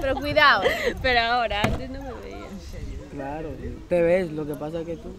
Pero cuidado. Pero ahora, antes no me veía. Claro, te ves, lo que pasa es que tú...